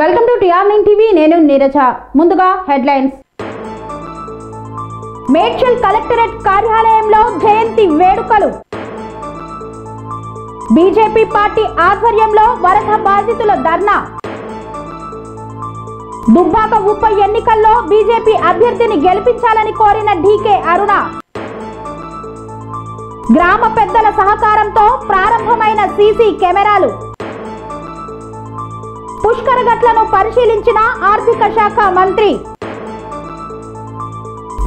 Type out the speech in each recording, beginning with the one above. Welcome to TR9 TV. నేను నీరజ. ముందుగా headlines. Medchal collectorate కార్యాలయంలో జయంతి వేడుకలు. బీజేపీ పార్టీ ఆధ్వర్యంలో వరద బాధితుల ధర్నా. దుబ్బాక ఉప ఎన్నికల్లో బీజేపీ అభ్యర్థిని గెలిపించాలని కోరిన డీకే అరుణ. గ్రామ పెద్దల సహకారంతో ప్రారంభమైన సీసీ కెమెరాలు. పుష్కరఘట్లను పరిశీలించిన ఆర్థిక శాఖ మంత్రి.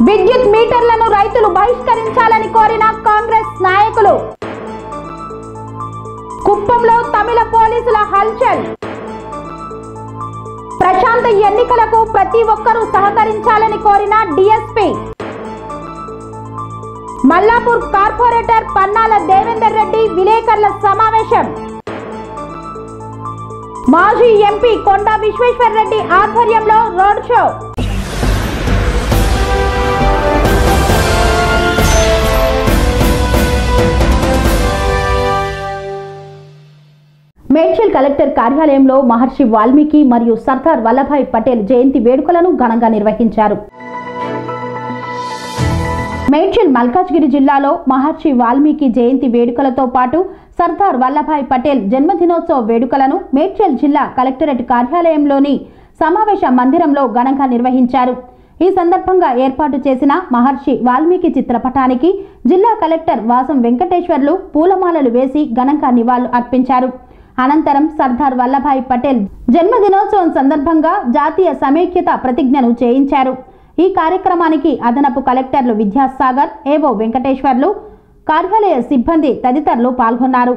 విద్యుత్ మీటర్లను రైతులు బహిష్కరించాలని కోరిన కాంగ్రెస్ నాయకులు. కుప్పంలో తమిళ పోలీసుల హల్చల్. ప్రశాంత ఎన్నికలకు ప్రతి ఒక్కరూ సహకరించాలని కోరిన డిఎస్పీ. మల్లాపూర్ కార్పొరేటర్ పన్నాల దేవేందర్ రెడ్డి విలేకరుల సమావేశం. మాజీ ఎంపీ కొండా విశ్వేశ్వర్ రెడ్డి ఆధ్వర్యంలో రోడ్ షో. మేడ్చల్ కలెక్టర్ కార్యాలయంలో మహర్షి వాల్మీకి మరియు సర్దార్ వల్లభాయ్ పటేల్ జయంతి వేడుకలను ఘనంగా నిర్వహించారు. మేడ్చల్ మల్కాజ్గిరి జిల్లాలో మహర్షి వాల్మీకి జయంతి వేడుకలతో పాటు సర్దార్ వల్లభాయ్ పటేల్ జన్మదినోత్సవ వేడుకలను మేడ్చల్ జిల్లా కలెక్టరేట్ కార్యాలయంలోని సమావేశ మందిరంలో ఘనంగా నిర్వహించారు. ఈ సందర్భంగా ఏర్పాటు చేసిన మహర్షి వాల్మీకి చిత్రపటానికి జిల్లా కలెక్టర్ వాసం వెంకటేశ్వర్లు పూలమాలలు వేసి ఘనంగా నివాళులు అర్పించారు. అనంతరం సర్దార్ వల్లభాయ్ పటేల్ జన్మదినోత్సవం సందర్భంగా జాతీయ సమైక్యత ప్రతిజ్ఞను చేయించారు. ఈ కార్యక్రమానికి అదనపు కలెక్టర్లు విద్యాసాగర్, ఏవో వెంకటేశ్వర్లు, కార్యాలయ సిబ్బంది తదితరులు పాల్గొన్నారు.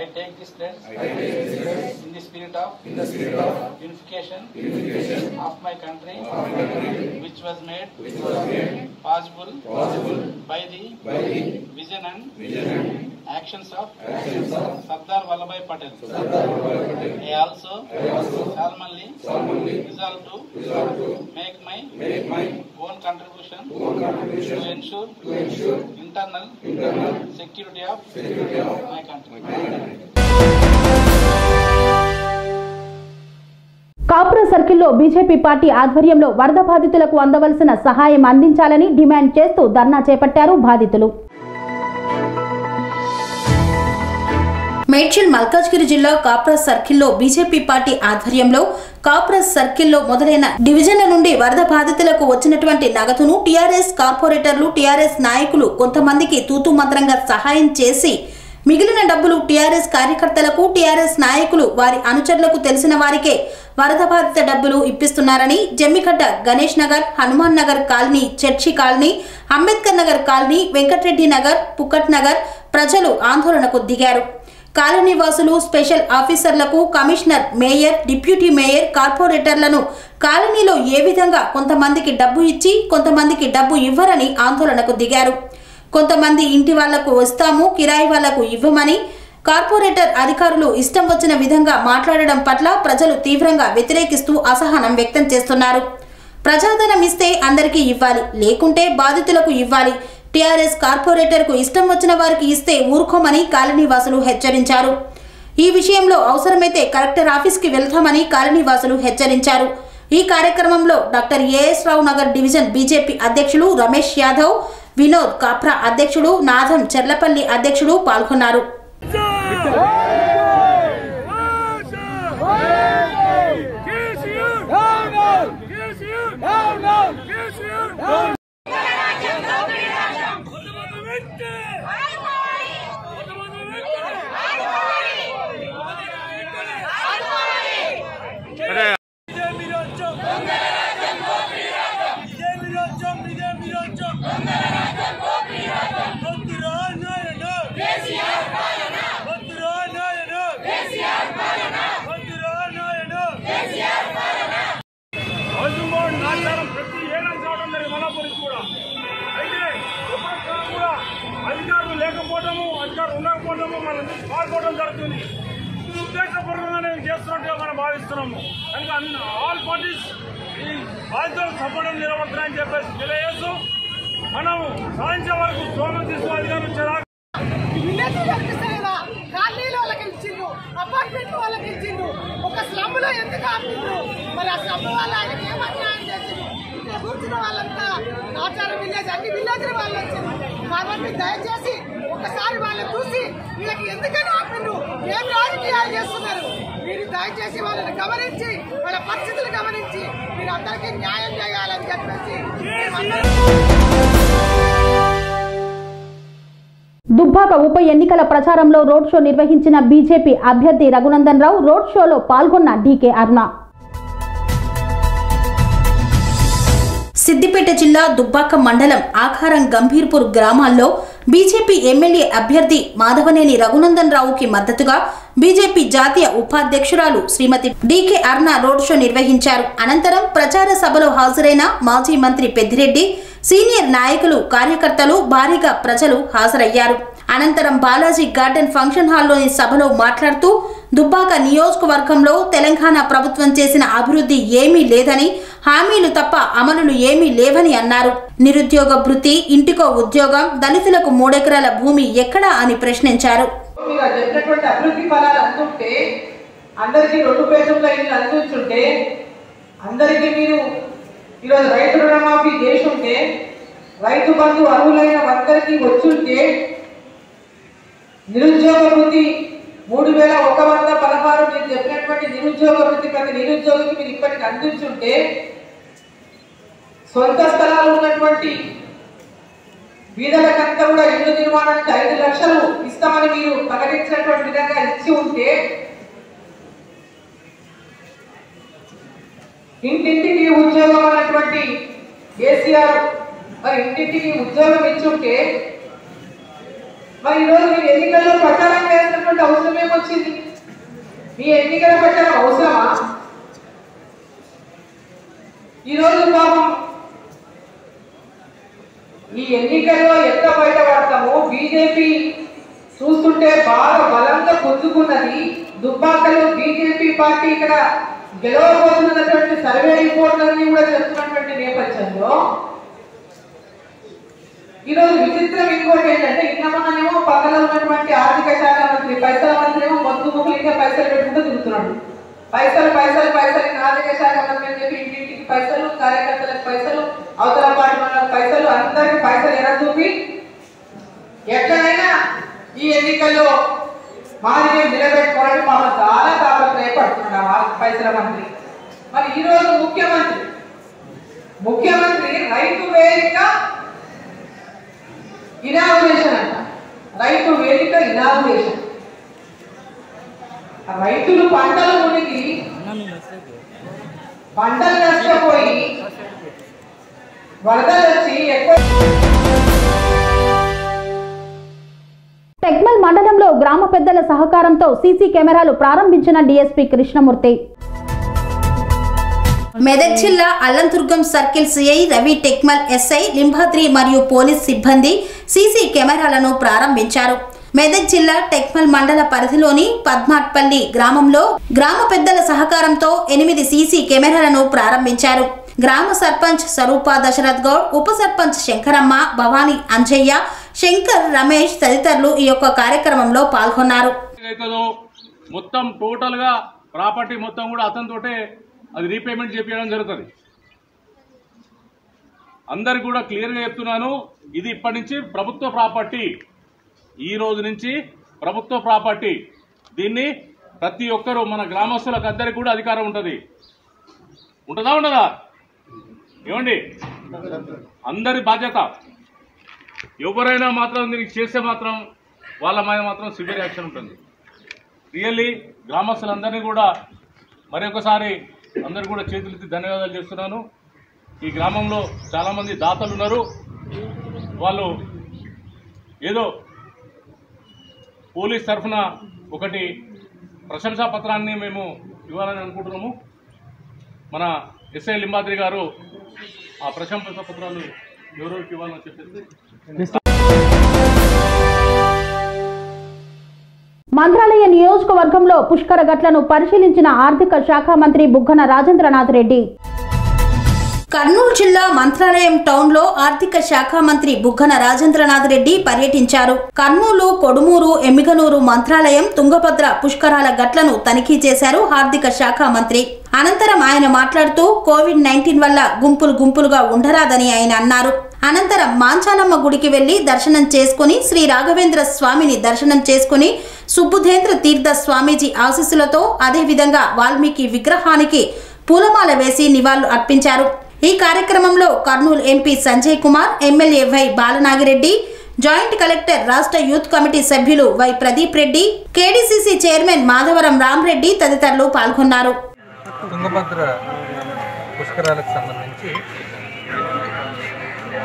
I take this pledge in the spirit of unification of my country, which was made possible by the vision and actions of Sardar Vallabhbhai Patel. I also solemnly resolve to make my own contribution to ensure internal security of my country. కాపుర సర్కిల్లో BJP party ఆధ్వర్యంలో వరద బాధితులకు అందవలసిన సహాయం అందించాలని demand చేస్తూ ధర్నా చేపట్టారు బాధితులు. మేడ్చల్ మల్కాజ్గిరి జిల్లా కాపుర సర్కిల్లో బీజేపీ పార్టీ ఆధ్వర్యంలో కాపురస్ సర్కిల్లో మొదలైన డివిజన్ల నుండి వరద బాధితులకు వచ్చినటువంటి నగదును టీఆర్ఎస్ కార్పొరేటర్లు, టీఆర్ఎస్ నాయకులు కొంతమందికి తూతు మంత్రంగా సహాయం చేసి మిగిలిన డబ్బులు టీఆర్ఎస్ కార్యకర్తలకు, టీఆర్ఎస్ నాయకులు, వారి అనుచరులకు తెలిసిన వారికే వరద బాధిత డబ్బులు ఇప్పిస్తున్నారని Jammigadda, Ganesh Nagar, Hanuman Nagar colony, church colony, Ambedkar Nagar colony, Venkatareddy Nagar, Pukkat Nagar ప్రజలు ఆందోళనకు దిగారు. కాలనీ వాసులు స్పెషల్ ఆఫీసర్లకు, కమిషనర్, మేయర్, డిప్యూటీ మేయర్, కార్పొరేటర్లను కాలనీలో ఏ విధంగా కొంతమందికి డబ్బు ఇచ్చి కొంతమందికి డబ్బు ఇవ్వరని ఆందోళనకు దిగారు. కొంతమంది ఇంటి వాళ్లకు వస్తాము, కిరాయి వాళ్లకు ఇవ్వమని కార్పొరేటర్ అధికారులు ఇష్టం వచ్చిన విధంగా మాట్లాడడం పట్ల ప్రజలు తీవ్రంగా వ్యతిరేకిస్తూ అసహనం వ్యక్తం చేస్తున్నారు. ప్రజాధనం ఇస్తే అందరికీ ఇవ్వాలి, లేకుంటే బాధితులకు ఇవ్వాలి. టీఆర్ఎస్ కార్పొరేటర్కు ఇష్టం వచ్చిన వారికి ఇస్తే ఊరుకోమని కాలనీవాసులు హెచ్చరించారు. ఈ విషయంలో అవసరమైతే కలెక్టర్ ఆఫీస్కి వెళ్తామని కాలనీవాసులు హెచ్చరించారు. ఈ కార్యక్రమంలో doctor as Rao Nagar division BJP అధ్యక్షులు రమేష్ యాదవ్, వినోద్ కాప్రా అధ్యక్షుడు, నాథం చెర్లపల్లి అధ్యక్షుడు పాల్గొన్నారు. Yes, you are. ప్రభుత్వం మనల్ని ఆడుకోవడం జరుగుతుంది. ఇది ఉద్దేశపూర్వకంగానే చేస్తున్నట్టుగా మనం భావిస్తున్నాము. కనుక ఆల్ పార్టీస్ ఈ బాధ్యతలు సపోర్ట్ నిలబడుతున్నాయని చెప్పేసి తెలియజేస్తూ మనం సాధించే వరకు స్థోమం తీసుకోవాలి. అపార్ట్మెంట్ వాళ్ళకి ఇచ్చిండు, ఒక స్లమ్ లో ఎందుకు ఆపిండు? మరి ఆ స్లమ్ వాళ్ళ ఆయనకి ఏమన్యాయం చేసిండు? ఇక్కడ కూర్చున్న వాళ్ళంతా ఆచార విలేజ్, అన్ని విలేజ్ల వాళ్ళు వచ్చింది. కాబట్టి దయచేసి ఒకసారి వాళ్ళని చూసి వీళ్ళకి ఎందుకని ఆపిండు, ఏం రాజకీయాలు చేస్తున్నారు, మీరు దయచేసి వాళ్ళని గమనించి వాళ్ళ పరిస్థితులు గమనించి మీరు అందరికీ న్యాయం చేయాలని చెప్పేసి దుబ్బాక ఉప ఎన్నికల ప్రచారంలో రోడ్ షో నిర్వహించిన బీజేపీ అభ్యర్థి రఘునందన్ రావు రోడ్ షోలో పాల్గొన్న డీకే అరుణ. సిద్దిపేట జిల్లా దుబ్బాక మండలం ఆఖారం గంభీర్పూర్ గ్రామాల్లో బీజేపీ ఎమ్మెల్యే అభ్యర్థి మాధవనేని రఘునందన్ రావుకి మద్దతుగా బీజేపీ జాతీయ ఉపాధ్యక్షురాలు Shrimati DK Aruna road show నిర్వహించారు. అనంతరం ప్రచార సభలో హాజరైన మాజీ మంత్రి పెద్దిరెడ్డి, సీనియర్ నాయకులు, కార్యకర్తలు, భారీగా ప్రజలు హాజరయ్యారు. అనంతరం బాలాజీ గార్డెన్ ఫంక్షన్ హాల్లోని సభలో మాట్లాడుతూ దుబ్బాక నియోజకవర్గంలో తెలంగాణ ప్రభుత్వం చేసిన అభివృద్ధి ఏమీ లేదని, హామీలు తప్ప అమలులు ఏమీ లేవని అన్నారు. నిరుద్యోగ భృతి, ఇంటికో ఉద్యోగం, దళితులకు 3 ఎకరాల భూమి ఎక్కడా అని ప్రశ్నించారు. ఈరోజు రైతు రుణమాఫీ చేసి ఉంటే, రైతు బంధు అర్హులైన అందరికీ వచ్చుంటే, నిరుద్యోగ వృత్తి 3116 మీరు చెప్పినటువంటి నిరుద్యోగ వృత్తి ప్రతి నిరుద్యోగికి మీరు ఇప్పటికి అందించుంటే, సొంత స్థలాలు ఉన్నటువంటి వీధులకంతా కూడా ఇల్లు నిర్మాణానికి 5 లక్షలు ఇస్తామని మీరు ప్రకటించినటువంటి విధంగా ఇచ్చి ఉంటే, ఇంటింటికి ఉద్యోగం అన్నటువంటి కేసీఆర్ మరి ఇంటింటికి ఉద్యోగం ఇచ్చుంటే, మరి ఈరోజు మీరు ఎన్నికల్లో ప్రచారం చేసినటువంటి అవసరం ఏమొచ్చింది? మీ ఎన్నికల ప్రచారం అవసరమా? ఈరోజు పాపం ఈ ఎన్నికల్లో ఎంత బయటపడతామో బీజేపీ చూస్తుంటే బాగా బలంగా పుంజుకున్నది. దుబ్బాకలో బీజేపీ పార్టీ ఇక్కడ గెలవబోతున్నటువంటి సర్వే రిపోర్ట్లన్నీ కూడా చెప్తున్నటువంటి నేపథ్యంలో ఈరోజు విచిత్రం ఇంకోటి ఏంటంటే, ఇన్నమనేమో పక్కన ఉన్నటువంటి ఆర్థిక శాఖ మంత్రి, పైసల మంత్రి ఏమో మొత్తం ముఖులుగా పైసలు పెట్టుకుంటూ తిరుగుతున్నాడు. పైసలు పైసలు పైసలు ఆర్థిక శాఖ మంత్రి అని చెప్పి ఇంటింటికి పైసలు, కార్యకర్తలకు పైసలు, అవతల పార్టీ వాళ్ళకి పైసలు, అందరికీ పైసలు ఎలా చూపి ఎట్లనైనా ఈ ఎన్నికల్లో మాదిరి నిలబెట్టుకోవాలని మనం చాలా తాపత్రయపడుతున్నాం పైసల మంత్రి. మరి ఈరోజు ముఖ్యమంత్రి రైతు వేదిక ఇనాగ్రేషన్ అంట. రైతు వేదిక ఇనాగ్రేషన్, రైతులు పంటలు మునిగి పంటలు నష్టపోయి వరదలు వచ్చి ఎక్కువ. టెక్మల్ మండలంలో గ్రామ పెద్దల సహకారంతో సీసీ కెమెరాలు ప్రారంభించిన డీఎస్పీ కృష్ణమూర్తి. మెదక్ జిల్లా Allandurgam circle CI Ravi, Tekmal SI Limbhadri మరియు పోలీస్ సిబ్బంది సీసీ కెమెరాలను ప్రారంభించారు. మెదక్ జిల్లా టెక్మల్ మండల పరిధిలోని పద్మాట్పల్లి గ్రామంలో గ్రామ పెద్దల సహకారంతో 8 సీసీ కెమెరాలను ప్రారంభించారు. గ్రామ సర్పంచ్ స్వరూప దశరథ్ గౌడ్, ఉప సర్పంచ్ శంకరమ్మ, భవానీ అంజయ్య, శంకర్, రమేష్ తదితరులు ఈ యొక్క కార్యక్రమంలో పాల్గొన్నారు. మొత్తం టోటల్ గా ప్రాపర్టీ మొత్తం కూడా అతనితోటే అది రీపేమెంట్ చేపించడం జరుగుతుంది. అందరికి కూడా క్లియర్ గా చెప్తున్నాను, ఇది ఇప్పటి నుంచి ప్రభుత్వ ప్రాపర్టీ. ఈ రోజు నుంచి ప్రభుత్వ ప్రాపర్టీ. దీన్ని ప్రతి ఒక్కరూ మన గ్రామస్తులకు అందరికి కూడా అధికారం ఉంటుంది. ఉంటుందా ఉండదా ఏమండి? అందరి బాధ్యత. ఎవరైనా మాత్రం దీనికి చేస్తే మాత్రం వాళ్ళ మీద మాత్రం సివియర్ యాక్షన్ ఉంటుంది. రియల్లీ గ్రామస్తులందరినీ కూడా మరొకసారి అందరూ కూడా చేతులెత్తి ధన్యవాదాలు చేస్తున్నాను. ఈ గ్రామంలో చాలామంది దాతలు ఉన్నారు. వాళ్ళు ఏదో పోలీస్ తరఫున ఒకటి ప్రశంసా పత్రాన్ని మేము ఇవ్వాలని అనుకుంటున్నాము. మన ఎస్ఐ లింబాద్రి గారు ఆ ప్రశంసా పత్రాలు ఎవరికి ఇవ్వాలని చెప్పేసి మంత్రాలయ నియోజకవర్గంలో పుష్కర గట్లను పరిశీలించిన ఆర్థిక శాఖ మంత్రి బుగ్గన రాజేంద్రనాథ్ రెడ్డి. కర్నూలు జిల్లా మంత్రాలయం టౌన్ లో ఆర్థిక శాఖ మంత్రి బుగ్గన రాజేంద్రనాథ్ రెడ్డి పర్యటించారు. కర్నూలు, కొడుమూరు, ఎమ్మిగనూరు మంత్రాలయం, తుంగభద్ర పుష్కరాల గట్లను తనిఖీ చేశారు ఆర్థిక శాఖ మంత్రి. అనంతరం ఆయన మాట్లాడుతూ COVID-19 వల్ల గుంపులుగా ఉండరాదని ఆయన అన్నారు. అనంతరం మాంచాలమ్మ గుడికి వెళ్లి దర్శనం చేసుకుని శ్రీ రాఘవేంద్ర స్వామిని దర్శనం చేసుకుని సుబ్బుధేంద్ర తీర్థ స్వామీజీ ఆశీస్సులతో అదేవిధంగా వాల్మీకి విగ్రహానికి పూలమాల వేసి నివాళులు అర్పించారు. ఈ కార్యక్రమంలో Kurnool MP Sanjay Kumar, MLA Y Balanagireddy, joint collector, రాష్ట్ర యూత్ కమిటీ సభ్యులు Y Pradeep Reddy, KDCC chairman Madhavaram Ramareddy తదితరులు పాల్గొన్నారు. తుంగభద్ర పుష్కరాలకు సంబంధించి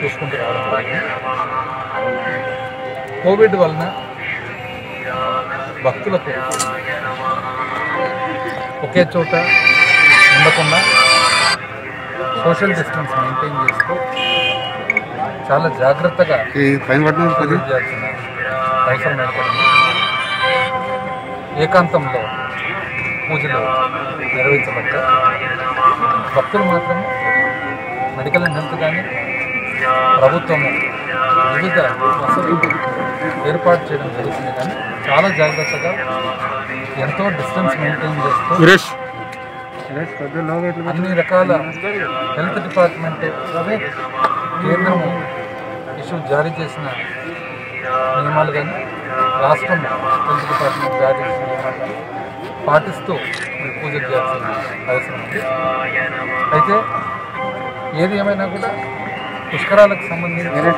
చూసుకుంటూ రావడం జరిగింది. కోవిడ్ వలన భక్తులకు ఒకే చోట ఉండకుండా సోషల్ డిస్టెన్స్ మెయింటైన్ చేస్తూ చాలా జాగ్రత్తగా చేయాల్సిన అవసరం ఏర్పడింది. ఏకాంతంలో పూజలు నిర్వహించబడ్డాయి. భక్తులు మాత్రమే మెడికల్ అండ్ హెల్త్ కానీ ప్రభుత్వము వివిధ వసతులు ఏర్పాటు చేయడం జరుగుతుంది. కానీ చాలా జాగ్రత్తగా ఎంతో డిస్టెన్స్ మెయింటైన్ చేస్తూ అన్ని రకాల హెల్త్ డిపార్ట్మెంట్ కేంద్రము ఇష్యూ జారీ చేసిన నియమాలు కానీ రాష్ట్రం హెల్త్ డిపార్ట్మెంట్ జారీ చేసిన నియమాలు కానీ పాటిస్తూ మీరు పూజలు చేయాల్సిన అవసరం ఉంది. అయితే ఏది ఏమైనా కూడా పుష్కరాలకు సంబంధించి అది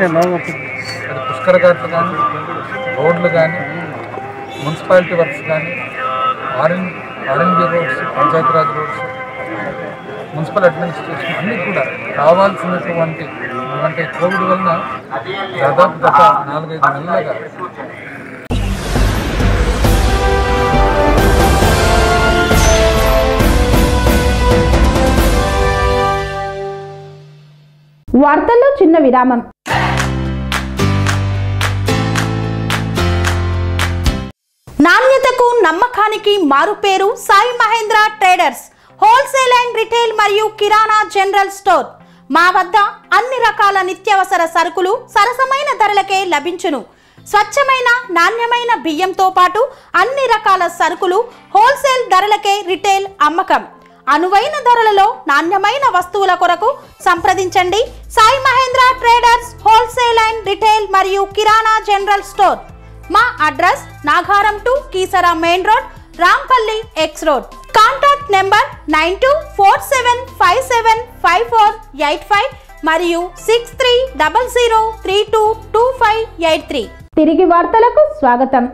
పుష్కర ఘాట్లు కానీ రోడ్లు కానీ మున్సిపాలిటీ వర్క్స్ కానీ R&B roads, Panchayati Raj roads, municipal administration అన్నీ కూడా కావాల్సినటువంటి అంటే కోవిడ్ వలన దాదాపు గత 4-5 నెలలుగా వార్తల్లో చిన్న విరామం. నాణ్యతకు, నమ్మకానికి మారుపేరు Sai Mahendra traders. Wholesale and retail మరియు కిరాణా జనరల్ స్టోర్. మా వద్ద అన్ని రకాల నిత్యావసర సరుకులు సరసమైన ధరలకే లభించును. స్వచ్ఛమైన నాణ్యమైన బియ్యంతో పాటు అన్ని రకాల సరుకులు హోల్సేల్ ధరలకే రిటైల్ అమ్మకం. అనువైన ధరలలో నాణ్యమైన వస్తువుల కొరకు సంప్రదించండి Sai Mahendra traders, wholesale and retail మరియు కిరాణా జనరల్ స్టోర్. మా address Nagaram to Keesara main road, Rampalli X road. Contact number 9247575485 మరియు 6300322583. తిరిగి వార్తలకు స్వాగతం.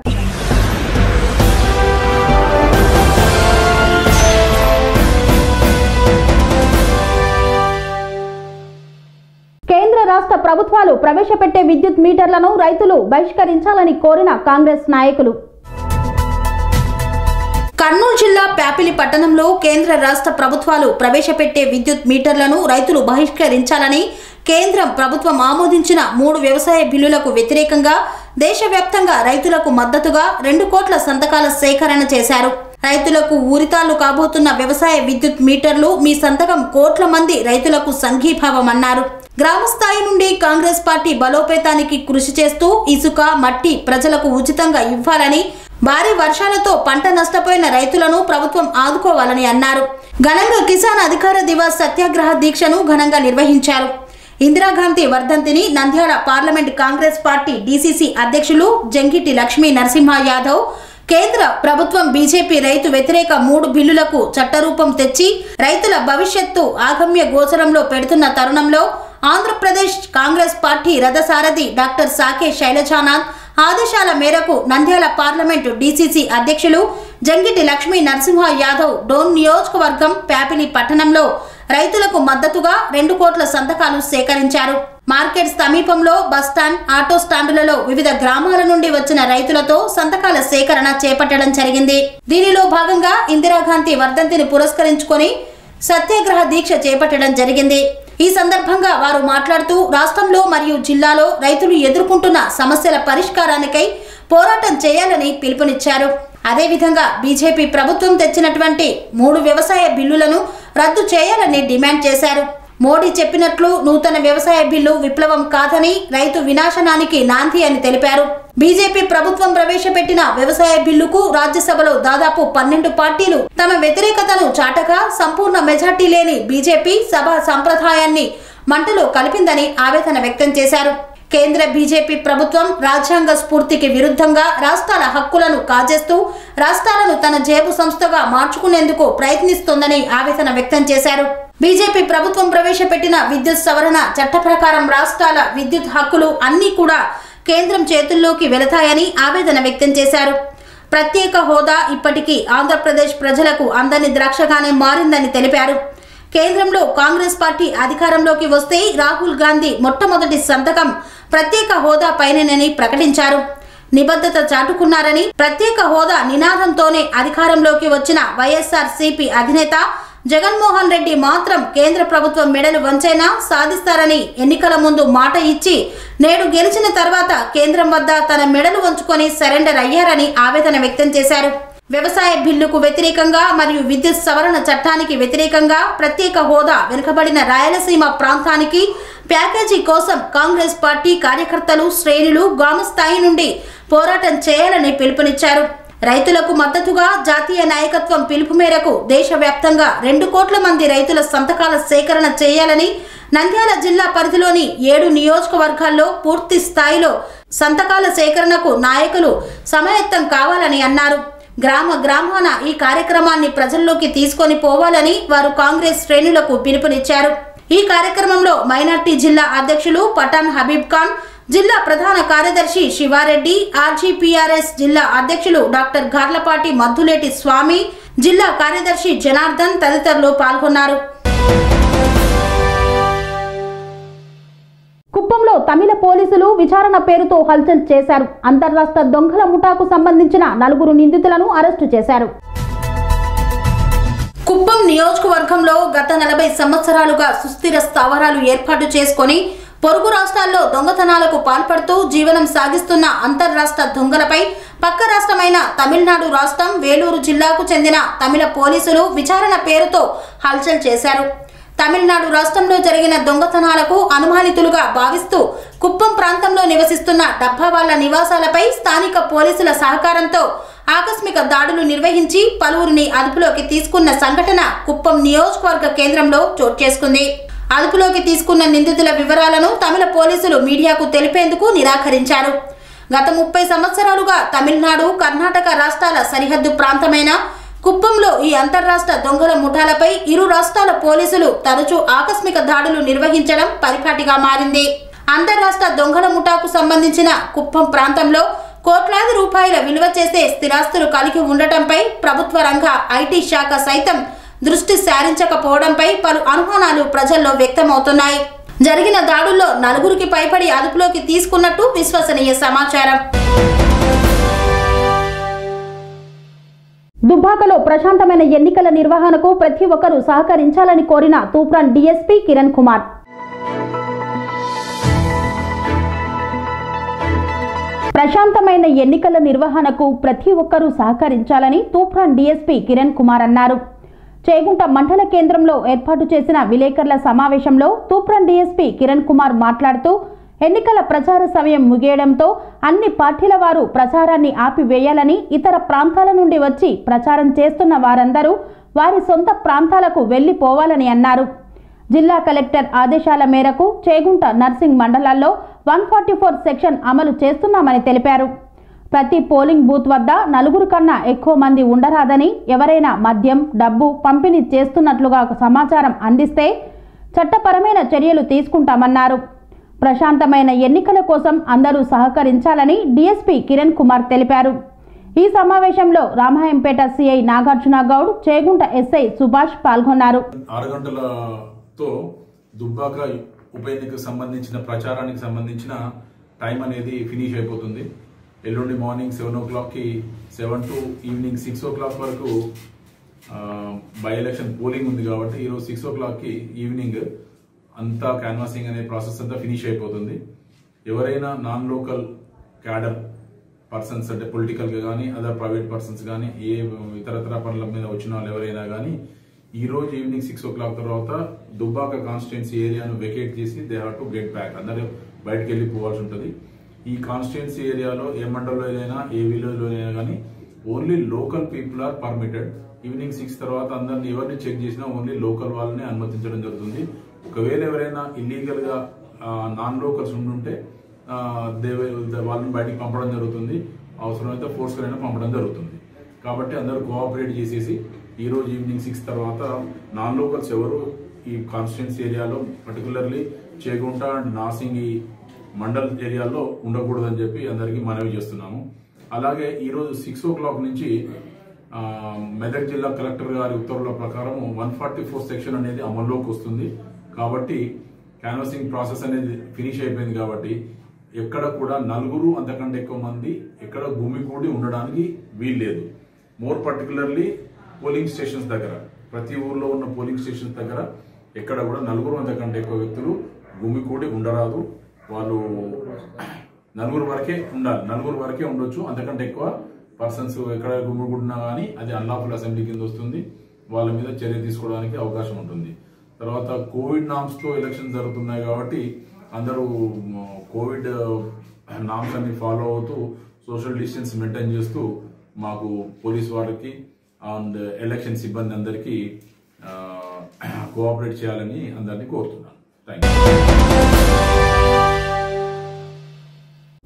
కేంద్ర రాష్ట్ర ప్రభుత్వాలు ప్రవేశపెట్టే విద్యుత్ మీటర్లను రైతులు బహిష్కరించాలని కోరిన కాంగ్రెస్ నాయకులు. కర్నూలు జిల్లా ప్యాపిలి పట్టణంలో కేంద్ర రాష్ట్ర ప్రభుత్వాలు ప్రవేశపెట్టే విద్యుత్ మీటర్లను రైతులు బహిష్కరించాలని కేంద్రం ప్రభుత్వం ఆమోదించిన 3 వ్యవసాయ బిల్లులకు వ్యతిరేకంగా దేశవ్యాప్తంగా రైతులకు మద్దతుగా 2 కోట్ల సంతకాల సేకరణ చేశారు. రైతులకు ఊరితాళ్లు కాబోతున్న వ్యవసాయ విద్యుత్ మీటర్లు మీ సంతకం కోట్ల మంది రైతులకు సంఘీభావం అన్నారు. గ్రామ స్థాయి నుండి కాంగ్రెస్ పార్టీ బలోపేతానికి కృషి చేస్తూ ఇసుక, మట్టి ప్రజలకు ఉచితంగా ఇవ్వాలని, భారీ వర్షాలతో పంట నష్టపోయిన రైతులను ప్రభుత్వం ఆదుకోవాలని అన్నారు. ఘనంగా కిసాన్ అధికార దివస్ సత్యాగ్రహ దీక్షను ఘనంగా నిర్వహించారు. ఇందిరాగాంధీ వర్ధంతిని Nandyal parliament Congress party DCC అధ్యక్షులు జంగిటి లక్ష్మీ నరసింహ యాదవ్, కేంద్ర ప్రభుత్వం BJP రైతు వ్యతిరేక 3 బిల్లులకు చట్టరూపం తెచ్చి రైతుల భవిష్యత్తు ఆగమ్య గోచరంలో పెడుతున్న తరుణంలో ఆంధ్రప్రదేశ్ కాంగ్రెస్ పార్టీ రథసారథి డాక్టర్ సాకే శైలజానాథ్ ఆదేశాల మేరకు నంద్యాల పార్లమెంటు డీసీసీ అధ్యక్షులు జంగిటి లక్ష్మీ నరసింహ యాదవ్ డోన్ నియోజకవర్గం ప్యాపిలి పట్టణంలో రైతులకు మద్దతుగా 2 కోట్ల సంతకాలు సేకరించారు. మార్కెట్ సమీపంలో బస్ స్టాండ్, ఆటో స్టాండులలో వివిధ గ్రామాల నుండి వచ్చిన రైతులతో సంతకాల సేకరణ చేపట్టడం జరిగింది. దీనిలో భాగంగా ఇందిరాగాంధీ వర్ధంతిని పురస్కరించుకొని సత్యాగ్రహ దీక్ష చేపట్టడం జరిగింది. ఈ సందర్భంగా వారు మాట్లాడుతూ రాష్ట్రంలో మరియు జిల్లాలో రైతులు ఎదుర్కొంటున్న సమస్యల పరిష్కారానికై పోరాటం చేయాలని పిలుపునిచ్చారు. అదేవిధంగా బీజేపీ ప్రభుత్వం తెచ్చినటువంటి 3 వ్యవసాయ బిల్లులను రద్దు చేయాలని డిమాండ్ చేశారు. మోడీ చెప్పినట్లు నూతన వ్యవసాయ బిల్లు విప్లవం కాదని, రైతు వినాశనానికి నాంది అని తెలిపారు. బీజేపీ ప్రభుత్వం ప్రవేశపెట్టిన వ్యవసాయ బిల్లుకు రాజ్యసభలో దాదాపు 12 పార్టీలు తమ వ్యతిరేకతను చాటగా సంపూర్ణ మెజార్టీ లేని బీజేపీ సభా సంప్రదాయాన్ని మంటలో కలిపిందని ఆవేదన వ్యక్తం చేశారు. కేంద్ర బీజేపీ ప్రభుత్వం రాజ్యాంగ స్ఫూర్తికి విరుద్ధంగా రాష్ట్రాల హక్కులను కాజేస్తూ రాష్ట్రాలను తన జేబు సంస్థగా మార్చుకునేందుకు ప్రయత్నిస్తోందని ఆవేదన వ్యక్తం చేశారు. బీజేపీ ప్రభుత్వం ప్రవేశపెట్టిన విద్యుత్ సవరణ చట్ట ప్రకారం రాష్ట్రాల విద్యుత్ హక్కులు అన్నీ కూడా కేంద్రం చేతుల్లోకి వెళతాయని ఆవేదన వ్యక్తం చేశారు. ప్రత్యేక హోదా ఇప్పటికీ ఆంధ్రప్రదేశ్ ప్రజలకు అందని ద్రాక్షగానే మారిందని తెలిపారు. కేంద్రంలో కాంగ్రెస్ పార్టీ అధికారంలోకి వస్తే రాహుల్ గాంధీ మొట్టమొదటి సంతకం ప్రత్యేక హోదా పైనని ప్రకటించారు. నిబద్ధత చాటుకున్నారని, ప్రత్యేక హోదా నినాదంతోనే అధికారంలోకి వచ్చిన వైఎస్ఆర్సీపీ అధినేత జగన్మోహన్ రెడ్డి మాత్రం కేంద్ర ప్రభుత్వం మెడలు వంచైనా సాధిస్తారని ఎన్నికల ముందు మాట ఇచ్చి నేడు గెలిచిన తర్వాత కేంద్రం వద్ద తన మెడలు వంచుకొని సరెండర్ అయ్యారని ఆవేదన వ్యక్తం చేశారు. వ్యవసాయ బిల్లుకు వ్యతిరేకంగా మరియు విద్యుత్ సవరణ చట్టానికి వ్యతిరేకంగా ప్రత్యేక హోదా వెనుకబడిన రాయలసీమ ప్రాంతానికి ప్యాకేజీ కోసం కాంగ్రెస్ పార్టీ కార్యకర్తలు, శ్రేణులు గ్రామ స్థాయి నుండి పోరాటం చేయాలని పిలుపునిచ్చారు. రైతులకు మద్దతుగా జాతీయ నాయకత్వం పిలుపు మేరకు దేశవ్యాప్తంగా 2 కోట్ల మంది రైతుల సంతకాల సేకరణ చేయాలని, నంద్యాల జిల్లా పరిధిలోని 7 నియోజకవర్గాల్లో పూర్తి స్థాయిలో సంతకాల సేకరణకు నాయకులు సమాయత్తం కావాలని అన్నారు. గ్రామ గ్రామాన ఈ కార్యక్రమాన్ని ప్రజల్లోకి తీసుకొని పోవాలని వారు కాంగ్రెస్ శ్రేణులకు పిలుపునిచ్చారు. ఈ కార్యక్రమంలో మైనార్టీ జిల్లా అధ్యక్షులు పఠాన్ హబీబ్ ఖాన్, జిల్లా ప్రధాన కార్యదర్శి శివారెడ్డి, ఆర్జీపీఆర్ఎస్ జిల్లా అధ్యక్షులు డాక్టర్ గార్లపాటి మద్దులేటి స్వామి, జిల్లా కార్యదర్శి జనార్దన్ తదితరులు పాల్గొన్నారు. కుప్పంలో తమిళ పోలీసులు విచారణ పేరుతో హల్చల్ చేశారు. అంతర్రాష్ట్ర దొంగల ముఠాకు సంబంధించిన 4 నిందితులను అరెస్టు చేశారు. కుప్పం నియోజకవర్గంలో గత 40 సంవత్సరాలుగా సుస్థిర స్థావరాలు ఏర్పాటు చేసుకుని పొరుగు రాష్ట్రాల్లో దొంగతనాలకు పాల్పడుతూ జీవనం సాగిస్తున్న అంతర్రాష్ట్ర దొంగలపై పక్క రాష్ట్రమైన తమిళనాడు రాష్ట్రం వేలూరు జిల్లాకు చెందిన తమిళ పోలీసులు విచారణ పేరుతో హల్చల్ చేశారు. తమిళనాడు రాష్ట్రంలో జరిగిన దొంగతనాలకు అనుమానితులుగా భావిస్తూ కుప్పం ప్రాంతంలో నివసిస్తున్న డబ్బావాళ్ల నివాసాలపై స్థానిక పోలీసుల సహకారంతో ఆకస్మిక దాడులు నిర్వహించి పలువురిని అదుపులోకి తీసుకున్న సంఘటన కుప్పం నియోజకవర్గ కేంద్రంలో చోటు చేసుకుంది. అదుపులోకి తీసుకున్న నిందితుల వివరాలను తమిళ పోలీసులు మీడియాకు తెలిపేందుకు నిరాకరించారు. గత 30 సంవత్సరాలుగా తమిళనాడు, కర్ణాటక రాష్ట్రాల సరిహద్దు ప్రాంతమైన కుప్పంలో ఈ అంతర్రాష్ట్ర దొంగల ముఠాలపై ఇరు రాష్ట్రాల పోలీసులు తరచూ ఆకస్మిక దాడులు నిర్వహించడం పరిపాటిగా మారింది. అంతర్రాష్ట్ర దొంగల ముఠాకు సంబంధించిన కుప్పం ప్రాంతంలో కోట్లాది రూపాయల విలువ చేసే స్థిరాస్తులు కలిగి ఉండటంపై ప్రభుత్వ రంగ ఐటీ శాఖ సైతం దృష్టి సారించకపోవడంపై పలు అనుమానాలు ప్రజల్లో వ్యక్తమవుతున్నాయి. జరిగిన దాడుల్లో 4కి పైబడి అదుపులోకి తీసుకున్నట్టు విశ్వసనీయ సమాచారం. దుబ్బాకలో ప్రశాంతమైన ఎన్నికల నిర్వహణకు ప్రతి ఒక్కరూ సహకరించాలని కోరిన తూప్రాన్ డీఎస్పీ కిరణ్ కుమార్. ప్రశాంతమైన ఎన్నికల నిర్వహణకు ప్రతి ఒక్కరూ సహకరించాలని తూప్రాన్ డీఎస్పీ కిరణ్ కుమార్ అన్నారు. చేగుంట మండల కేంద్రంలో ఏర్పాటు చేసిన విలేకరుల సమావేశంలో తూప్రాన్ డీఎస్పీ కిరణ్ కుమార్ మాట్లాడుతూ ఎన్నికల ప్రచార సమయం ముగియడంతో అన్ని పార్టీల వారు ప్రచారాన్ని ఆపివేయాలని, ఇతర ప్రాంతాల నుండి వచ్చి ప్రచారం చేస్తున్న వారందరూ వారి సొంత ప్రాంతాలకు వెళ్లిపోవాలని అన్నారు. జిల్లా కలెక్టర్ ఆదేశాల మేరకు చేగుంట, నర్సింగ్ మండలాల్లో 144 సెక్షన్ అమలు చేస్తున్నామని తెలిపారు. ప్రతి పోలింగ్ బూత్ వద్ద 4 కన్నా ఎక్కువ మంది ఉండరాదని, ఎవరైనా మద్యం, డబ్బు పంపిణీ చేస్తున్నట్లుగా సమాచారం అందిస్తే చట్టపరమైన చర్యలు తీసుకుంటామన్నారు. ప్రశాంతమైన ఎన్నికల కోసం అందరూ సహకరించాలని డీఎస్పీ కిరణ్ కుమార్ తెలిపారు. ఈ సమావేశంలో రామహంపేట సిఐ నాగార్జున గౌడ్, చేగుంట ఎస్ఐ సుభాష్ పాల్గొన్నారు. 6 గంటలతో దుబ్బాక ఉప ఎన్నికకు సంబంధించిన ప్రచారానికి సంబంధించిన టైం అనేది ఫినిష్ అయిపోతుంది. ఎల్లుండి మార్నింగ్ 7 o'clock కి 7 టు ఈవినింగ్ 6 o'clock వరకు బై ఎలక్షన్ పోలింగ్ ఉంది కాబట్టి ఈరోజు 6 o'clock కి ఈవినింగ్ అంతా క్యాన్వాసింగ్ అనే ప్రాసెస్ అంతా ఫినిష్ అయిపోతుంది. ఎవరైనా నాన్ లోకల్ క్యాడర్ పర్సన్స్ అంటే పొలిటికల్గా కానీ అదర్ ప్రైవేట్ పర్సన్స్ కానీ ఏ ఇతరతర పనుల మీద వచ్చిన వాళ్ళు ఎవరైనా కానీ ఈరోజు ఈవినింగ్ 6 o'clock తర్వాత దుబ్బాక కాన్స్టిట్యున్సీ ఏరియాను వెకేట్ చేసి they have to get back, అందరూ బయటకు వెళ్ళిపోవాల్సి ఉంటుంది. ఈ కాన్స్టిట్యున్సీ ఏరియాలో ఏ మండలంలోనైనా ఏ విలేజ్లోనైనా కానీ only local people are permitted. Evening 6 తర్వాత అందరినీ ఎవరిని చెక్ చేసినా ఓన్లీ లోకల్ వాళ్ళని అనుమతించడం జరుగుతుంది. ఒకవేళ ఎవరైనా ఇల్లీగల్గా నాన్ లోకల్స్ ఉండుంటే వాళ్ళని బయటకు పంపడం జరుగుతుంది. అవసరమైతే ఫోర్స్కైనా పంపడం జరుగుతుంది. కాబట్టి అందరూ కోఆపరేట్ చేసేసి ఈరోజు ఈవినింగ్ 6 తర్వాత నాన్ లోకల్స్ ఎవరు ఈ కాన్స్టిట్యున్సీ ఏరియాలో పర్టికులర్లీ చేగుంట అండ్ నాసింగి మండల్ ఏరియాలో ఉండకూడదని చెప్పి అందరికీ మనవి చేస్తున్నాము. అలాగే ఈరోజు 6 o'clock నుంచి మెదక్ జిల్లా కలెక్టర్ గారి ఉత్తర్వుల ప్రకారం 144 సెక్షన్ అనేది అమల్లోకి వస్తుంది. కాబట్టి క్యాన్వాసింగ్ ప్రాసెస్ అనేది ఫినిష్ అయిపోయింది. కాబట్టి ఎక్కడ కూడా నలుగురు అంతకంటే ఎక్కువ మంది ఎక్కడ గుమిగూడి ఉండడానికి వీల్లేదు. మోర్ పర్టికులర్లీ పోలింగ్ స్టేషన్స్ దగ్గర, ప్రతి ఊర్లో ఉన్న పోలింగ్ స్టేషన్స్ దగ్గర ఎక్కడ కూడా నలుగురు అంతకంటే ఎక్కువ వ్యక్తులు గుమిగూడి ఉండరాదు. వాళ్ళు నలుగురు వరకే ఉండాలి, నలుగురు వరకే ఉండొచ్చు. అంతకంటే ఎక్కువ పర్సన్స్ ఎక్కడ గుమిగూడినా కానీ అది అన్లాఫుల్ అసెంబ్లీ కింద వస్తుంది, వాళ్ళ మీద చర్య తీసుకోవడానికి అవకాశం ఉంటుంది. తర్వాత కోవిడ్ నామ్స్తో ఎలక్షన్ జరుగుతున్నాయి కాబట్టి అందరూ కోవిడ్ నామ్స్ అన్ని ఫాలో అవుతూ సోషల్ డిస్టెన్స్ మెయింటైన్ చేస్తూ మాకు పోలీస్ వాళ్ళకి అండ్ ఎలక్షన్ సిబ్బంది అందరికీ కోఆపరేట్ చేయాలని అందరినీ కోరుతున్నాను. Thank you.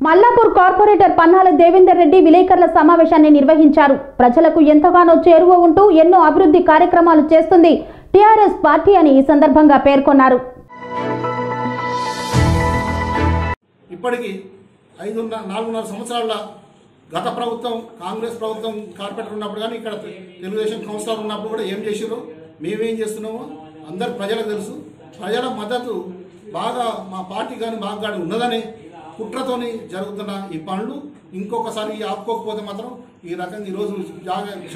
Mallapur corporator Pannala Devender Reddy విలేకరుల సమావేశాన్ని నిర్వహించారు. ప్రజలకు ఎంతగానో చేరువ ఉంటూ ఎన్నో అభివృద్ధి కార్యక్రమాలు చేస్తుంది టీఆర్ఎస్ పార్టీ అని ఈ సందర్భంగా పేర్కొన్నారు. ఇప్పటికి 4.5 సంవత్సరాల గత ప్రభుత్వం, కాంగ్రెస్ ప్రభుత్వం కార్పొరేటర్ ఉన్నప్పుడు కానీ ఇక్కడ తెలుగుదేశం కౌన్సిలర్ ఉన్నప్పుడు కూడా ఏం చేసారో, మేమేం చేస్తున్నామో అందరు ప్రజలకు తెలుసు. ప్రజల మద్దతు బాగా మా పార్టీ కానీ మాకు కానీ ఉన్నదని కుట్రతోని జరుగుతున్న ఈ పనులు ఇంకొకసారి ఆపుకోకపోతే మాత్రం ఈ రకంగా ఈరోజు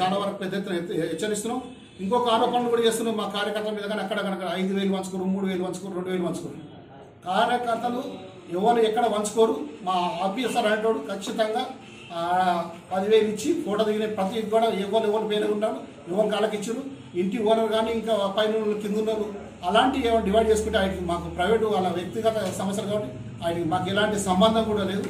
చాలా వరకు పెద్ద ఎత్తున హెచ్చరిస్తున్నాం. ఇంకొక ఆరోపణలు కూడా చేస్తున్నాం మా కార్యకర్తల మీద కానీ అక్కడ కనుక 5,000 వంచుకోరు, 3,000 వంచుకోరు, 2,000 వంచుకోరు. కార్యకర్తలు ఎవరు ఎక్కడ వంచుకోరు. మా ఆఫీసర్ అనేటోడు ఖచ్చితంగా 10,000 ఇచ్చి ఫోటో దిగిన ప్రతి కూడా ఎవరు ఎవరు పేరు ఉంటారు, ఎవరు కాళ్ళకి ఇచ్చారు, ఇంటి ఓనర్ కానీ ఇంకా పైన కింద ఉన్నారు అలాంటి ఏమైనా డివైడ్ చేసుకుంటే ఆయనకి మాకు ప్రైవేటు వాళ్ళ వ్యక్తిగత సమస్యలు కాబట్టి ఆయనకి మాకు ఎలాంటి సంబంధం కూడా లేదు.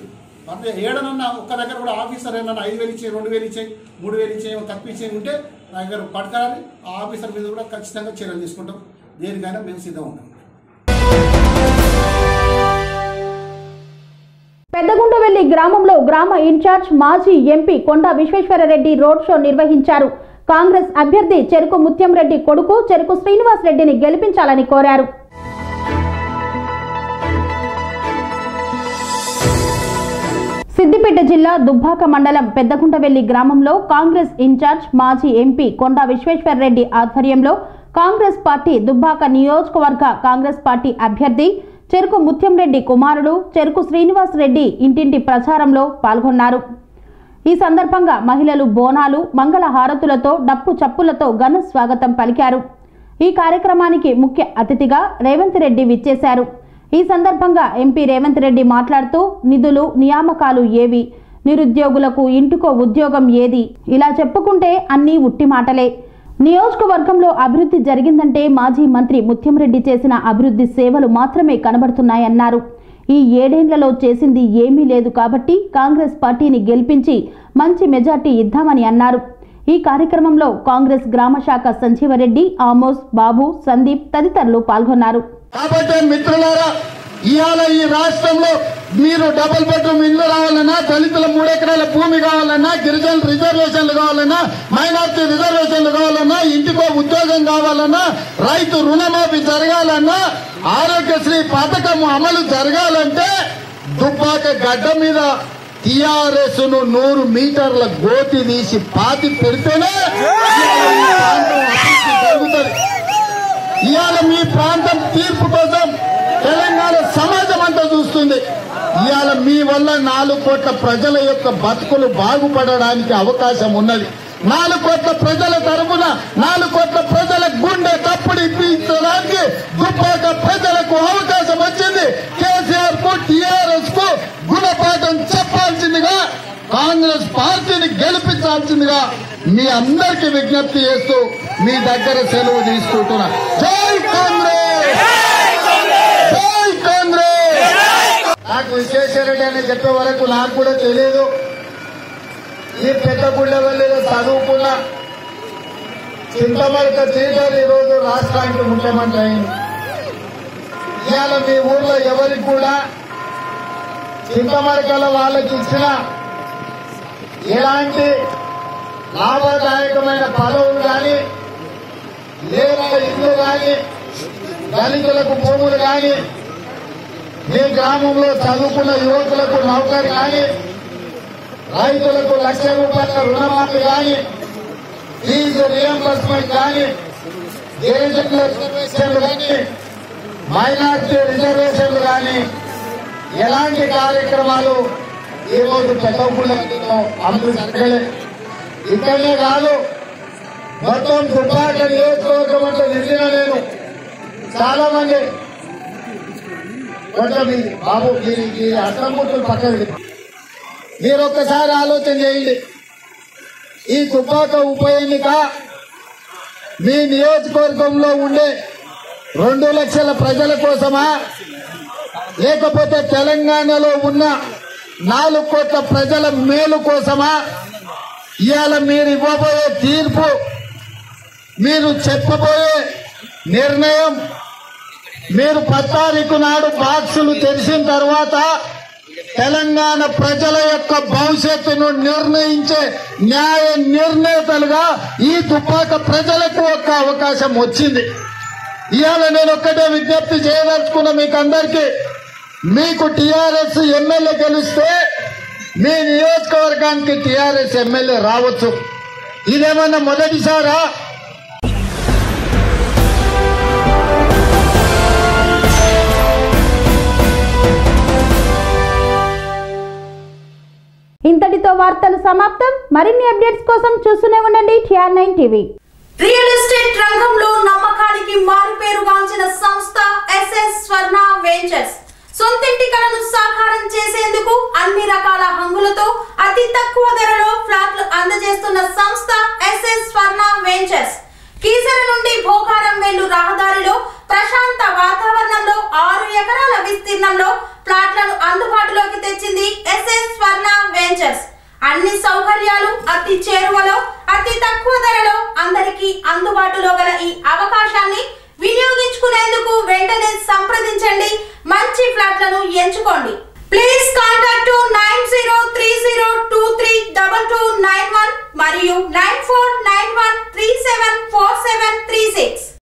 అంటే ఏడనన్నా ఒక్క దగ్గర కూడా ఆఫీసర్ ఏమన్నా 5,000 ఇచ్చి, 2,000 ఇచ్చాయి, 3,000 ఇచ్చేయో తప్పించే ఉంటే నా దగ్గర పట్టుకోవాలి. ఆ ఆఫీసర్ మీద కూడా ఖచ్చితంగా చర్యలు తీసుకుంటాం. దేనికైనా మేము సిద్ధం ఉంటాం. పెద్దగుండవెల్లి గ్రామంలో గ్రామ ఇన్ఛార్జ్ మాజీ MP Konda Vishweshwar Reddy road show నిర్వహించారు. కాంగ్రెస్ అభ్యర్థి చెరుకు ముత్యం రెడ్డి కొడుకు చెరుకు శ్రీనివాస్ రెడ్డిని గెలిపించాలని కోరారు. సిద్దిపేట జిల్లా దుబ్బాక మండలం పెద్దగుంటవెల్లి గ్రామంలో కాంగ్రెస్ ఇన్ఛార్జ్ మాజీ ఎంపీ కొండా విశ్వేశ్వర్ రెడ్డి ఆధ్వర్యంలో కాంగ్రెస్ పార్టీ దుబ్బాక నియోజకవర్గ కాంగ్రెస్ పార్టీ అభ్యర్థి చెరుకు ముత్యం రెడ్డి కుమారుడు చెరుకు శ్రీనివాస్ రెడ్డి ఇంటింటి ప్రచారంలో పాల్గొన్నారు. ఈ సందర్భంగా మహిళలు బోనాలు, మంగళ హారతులతో, డప్పు చప్పులతో ఘన స్వాగతం పలికారు. ఈ కార్యక్రమానికి ముఖ్య అతిథిగా రేవంత్ రెడ్డి విచ్చేశారు. ఈ సందర్భంగా ఎంపీ రేవంత్ రెడ్డి మాట్లాడుతూ నిధులు, నియామకాలు ఏవి, నిరుద్యోగులకు ఇంటికో ఉద్యోగం ఏది, ఇలా చెప్పుకుంటే అన్నీ ఉట్టి మాటలే. నియోజకవర్గంలో అభివృద్ధి జరిగిందంటే మాజీ మంత్రి ముత్యంరెడ్డి చేసిన అభివృద్ధి సేవలు మాత్రమే కనబడుతున్నాయన్నారు. ఈ 7 ఏళ్లలో చేసింది ఏమీ లేదు కాబట్టి కాంగ్రెస్ పార్టీని గెలిపించి మంచి మెజార్టీ ఇద్దామని అన్నారు. ఈ కార్యక్రమంలో కాంగ్రెస్ గ్రామ శాఖ సంజీవరెడ్డి, ఆమోస్, బాబు, సందీప్ తదితరులు పాల్గొన్నారు. కాబట్టి మిత్రులారా, ఇవాళ ఈ రాష్ట్రంలో మీరు డబుల్ బెడ్రూమ్ ఇల్లు రావాలన్నా, దళితుల 3 ఎకరాల భూమి కావాలన్నా, గిరిజన రిజర్వేషన్లు కావాలన్నా, మైనార్టీ రిజర్వేషన్లు కావాలన్నా, ఇంటికో ఉద్యోగం కావాలన్నా, రైతు రుణమాఫీ జరగాలన్నా, ఆరోగ్యశ్రీ పథకం అమలు జరగాలంటే దుబ్బాక గడ్డ మీద టిఆర్ఎస్ ను 100 మీటర్ల గోతి తీసి పాతి పెడితేనే జరుగుతుంది. ఇవాళ మీ ప్రాంతం తీర్పు కోసం తెలంగాణ సమాజం అంతా చూస్తుంది. ఇవాళ మీ వల్ల 4 కోట్ల ప్రజల యొక్క బతుకులు బాగుపడడానికి అవకాశం ఉన్నది. 4 కోట్ల ప్రజల తరపున 4 కోట్ల ప్రజల గుండె తప్పుడు ఇప్పించడానికి దుబ్బాక ప్రజలకు అవకాశం వచ్చింది. కేసీఆర్ కు టిఆర్ఎస్ కు గుణపాఠం చెప్పాల్సిందిగా, కాంగ్రెస్ పార్టీని గెలిపించాల్సిందిగా మీ అందరికీ విజ్ఞప్తి చేస్తూ మీ దగ్గర సెలవు తీసుకుంటున్నా. జై కాంగ్రెస్, జై కాంగ్రెస్. నాకు విశ్వేశ్వరరెడ్డి అని చెప్పే వరకు నాకు కూడా తెలియదు. ఈ పెద్దగుండెవల్లిలో చదువుకున్న చింతమరక టీచర్ ఈరోజు రాష్ట్రానికి ముఖ్యమంత్రి అయింది. ఇవాళ మీ ఊర్లో ఎవరికి కూడా చింతమరకల వాళ్ళకి ఇచ్చిన ఎలాంటి లాభదాయకమైన పదవులు కానీ, లేదా ఇల్లు కానీ, దళితులకు భూములు కానీ, మీ గ్రామంలో చదువుకున్న యువకులకు నౌకరు కానీ, రైతులకు 1,00,000 రూపాయల రుణమాఫీ కానీ, ఫీజు రియంబర్స్మెంట్ కానీ, రిజర్వేషన్లు కానీ, మైనార్టీ రిజర్వేషన్లు కానీ, ఎలాంటి కార్యక్రమాలు ఈరోజు పెద్దగుండెలో అమలు జరగలేదు. ఇక్కడనే కాదు, మొత్తం దుబ్బాక నియోజకవర్గం అంతా నిండిన నేను చాలా మంది కొంచెం బాబు దీనికి అర్థం గుర్తులు పక్కన మీరు ఒక్కసారి ఆలోచన చేయండి. ఈ దుబ్బాక ఉప ఎన్నిక మీ నియోజకవర్గంలో ఉండే 2 లక్షల ప్రజల కోసమా, లేకపోతే తెలంగాణలో ఉన్న 4 కోట్ల ప్రజల మేలు కోసమా? ఇవాళ మీరు ఇవ్వబోయే తీర్పు, మీరు చెప్పబోయే నిర్ణయం, మీరు 10 తారీఖు నాడు బాక్సులు తెరిచిన తర్వాత తెలంగాణ ప్రజల యొక్క భవిష్యత్తును నిర్ణయించే న్యాయ నిర్ణేతలుగా ఈ దుబ్బాక ప్రజలకు ఒక అవకాశం వచ్చింది. ఇవాళ నేను ఒక్కటే విజ్ఞప్తి చేయదలుచుకున్న మీకందరికీ, మీకు టీఆర్ఎస్ ఎమ్మెల్యే గెలిస్తే మీ నియోజకవర్గానికి టీఆర్ఎస్ ఎమ్మెల్యే రావచ్చు. ఇదేమన్నా మొదటిసారా? ఇంతటితో వార్తలు సమాప్తం. మరిన్ని అప్డేట్స్ కోసం చూస్తూనే ఉండండి TR9 టీవీ. రియల్ ఎస్టేట్ రంగంలో నమ్మకానికి మారుపేరుగాంచిన సంస్థ SS స్వర్ణ వెంచర్స్. సొంతింటి కలను సాకారం చేసేందుకు అన్ని రకాల హంగులతో అతి తక్కువ ధరలో ఫ్లాట్లు అందజేస్తున్న సంస్థ SS స్వర్ణ వెంచర్స్. కీసర నుండి భోగారం వెళ్ళు రహదారిలో ప్రశాంత వాతావరణంలో 6 ఎకరాల విస్తీర్ణంలో ప్లాట్లను అందుబాటులోకి తెచ్చింది SS స్వర్ణ వెంచర్స్. అన్ని సౌకర్యాలు అతి చేరువలో, అతి తక్కువ ధరలో అందరికీ అందుబాటులో గల ఈ అవకాశాన్ని వినియోగించుకునేందుకు వెంటనే సంప్రదించండి, మంచి ఫ్లాట్లను ఎంచుకోండి. ప్లీజ్ కాంటాక్ట్ 9030232291 మరియు 9491374736.